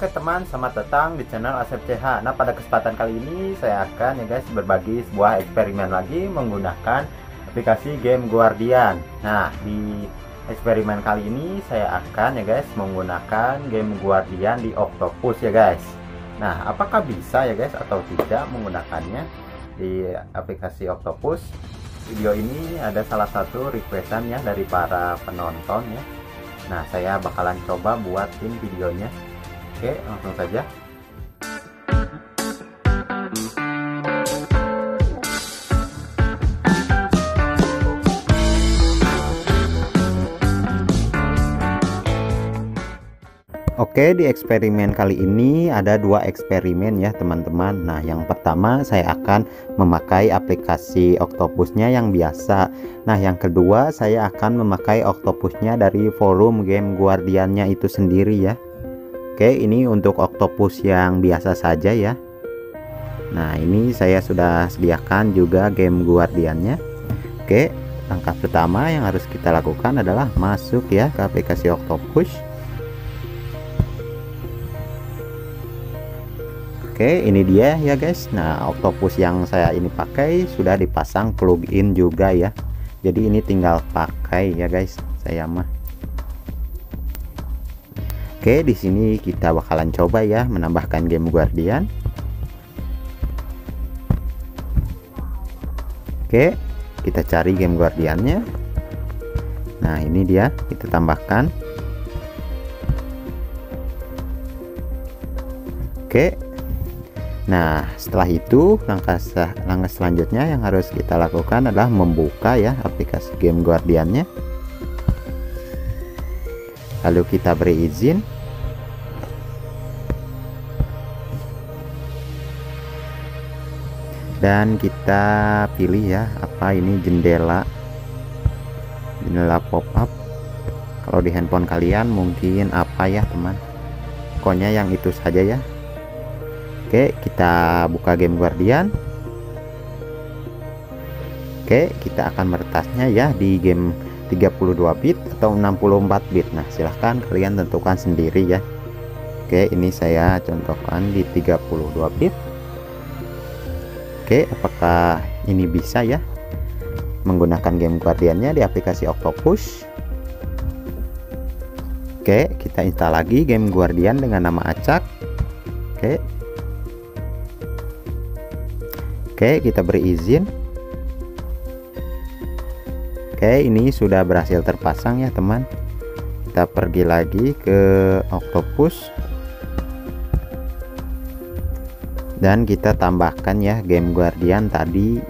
Oke teman, selamat datang di channel Asep CH. Nah, pada kesempatan kali ini saya akan ya guys berbagi sebuah eksperimen lagi menggunakan aplikasi Game Guardian. Nah, di eksperimen kali ini saya akan ya guys menggunakan Game Guardian di Octopus ya guys. Nah, apakah bisa ya guys atau tidak menggunakannya di aplikasi Octopus? Video ini ada salah satu requestan ya dari para penonton ya. Nah, saya bakalan coba buatin videonya. Oke, langsung saja. Oke, di eksperimen kali ini ada dua eksperimen ya teman-teman. Nah, yang pertama saya akan memakai aplikasi Octopusnya yang biasa. Nah, yang kedua saya akan memakai Octopusnya dari forum Game Guardiannya itu sendiri ya. Oke, ini untuk Octopus yang biasa saja ya. Nah, ini saya sudah sediakan juga Game Guardiannya. Oke, langkah pertama yang harus kita lakukan adalah masuk ya ke aplikasi Octopus. Oke, ini dia ya guys. Nah, Octopus yang saya ini pakai sudah dipasang plugin juga ya. Jadi ini tinggal pakai ya guys, saya mah. Oke, di sini kita bakalan coba ya menambahkan Game Guardian. Oke, kita cari Game Guardiannya. Nah, ini dia, kita tambahkan. Oke. Nah, setelah itu langkah selanjutnya yang harus kita lakukan adalah membuka ya aplikasi Game Guardiannya. Lalu kita beri izin. Dan kita pilih ya, apa ini jendela pop-up. Kalau di handphone kalian mungkin apa ya teman. Pokoknya yang itu saja ya. Oke, kita buka Game Guardian. Oke, kita akan meretasnya ya di game 32 bit atau 64 bit. Nah, silahkan kalian tentukan sendiri ya. Oke, ini saya contohkan di 32 bit. Oke, apakah ini bisa ya menggunakan Game Guardiannya di aplikasi Octopus? Oke, kita install lagi Game Guardian dengan nama acak. Oke, kita beri izin. Oke, ini sudah berhasil terpasang ya teman. Kita pergi lagi ke Octopus dan kita tambahkan ya Game Guardian tadi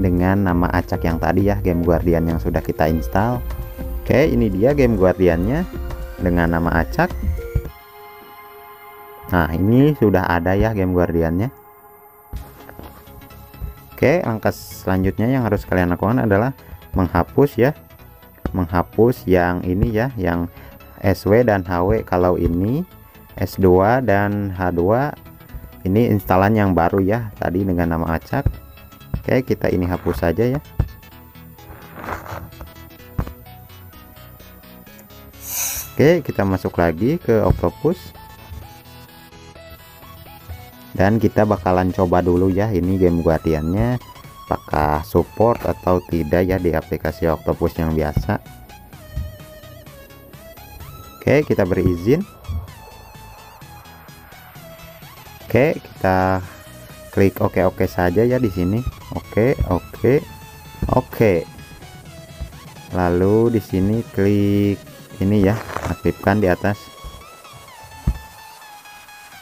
dengan nama acak yang tadi ya, Game Guardian yang sudah kita install. Oke, ini dia Game Guardiannya dengan nama acak. Nah, ini sudah ada ya Game Guardiannya. Oke, langkah selanjutnya yang harus kalian lakukan adalah menghapus ya, menghapus yang ini ya, yang SW dan HW. Kalau ini S2 dan H2, ini instalan yang baru ya tadi dengan nama acak. Oke, kita ini hapus saja ya. Oke, kita masuk lagi ke Octopus dan kita bakalan coba dulu ya ini Game Guardiannya apakah support atau tidak ya di aplikasi Octopus yang biasa. Oke, kita beri izin. Oke, kita klik oke saja ya di sini. Oke. Lalu di sini klik ini ya, aktifkan di atas.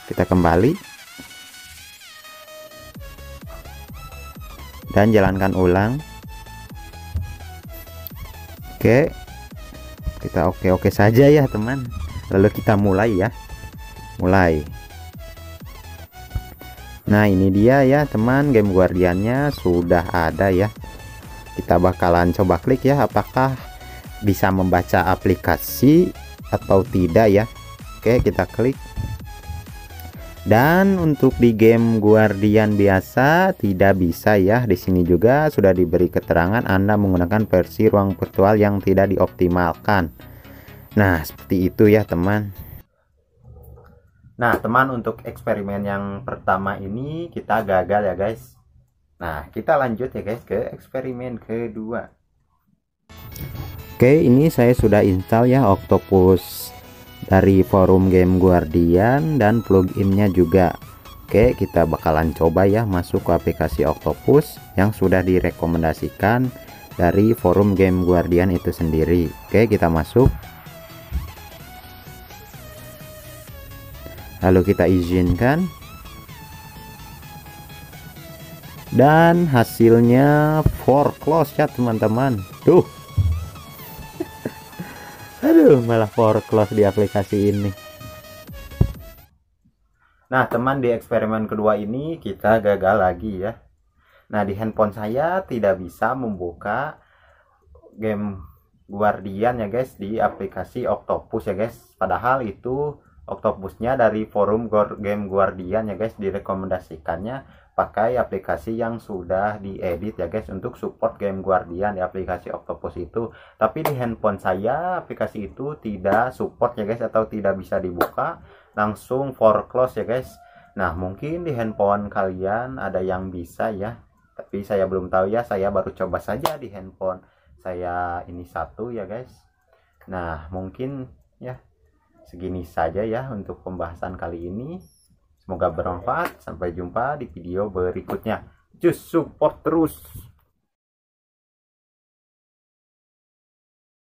Kita kembali dan jalankan ulang. Oke, kita oke saja ya teman. Lalu kita mulai ya, mulai. Nah, ini dia ya teman, Game Guardiannya sudah ada ya. Kita bakalan coba klik ya apakah bisa membaca aplikasi atau tidak ya. Oke, kita klik. Dan untuk di Game Guardian biasa tidak bisa ya. Di sini juga sudah diberi keterangan Anda menggunakan versi ruang virtual yang tidak dioptimalkan. Nah, seperti itu ya teman. Nah teman, untuk eksperimen yang pertama ini kita gagal ya guys. Nah kita lanjut ya guys ke eksperimen kedua. Oke, ini saya sudah install ya Octopus dari forum Game Guardian dan pluginnya juga. Oke, kita bakalan coba ya masuk ke aplikasi Octopus yang sudah direkomendasikan dari forum Game Guardian itu sendiri. Oke, kita masuk. Lalu kita izinkan, dan hasilnya foreclose ya teman-teman. Tuh, aduh, malah foreclose di aplikasi ini. Nah teman, di eksperimen kedua ini kita gagal lagi ya. Nah di handphone saya tidak bisa membuka Game Guardian ya guys di aplikasi Octopus ya guys. Padahal itu Octopusnya dari forum Game Guardian ya guys, direkomendasikannya pakai aplikasi yang sudah diedit ya guys untuk support Game Guardian di aplikasi Octopus itu. Tapi di handphone saya aplikasi itu tidak support ya guys, atau tidak bisa dibuka, langsung foreclose ya guys. Nah mungkin di handphone kalian ada yang bisa ya, tapi saya belum tahu ya, saya baru coba saja di handphone saya ini satu ya guys. Nah mungkin ya segini saja ya untuk pembahasan kali ini. Semoga bermanfaat. Sampai jumpa di video berikutnya. Just support terus.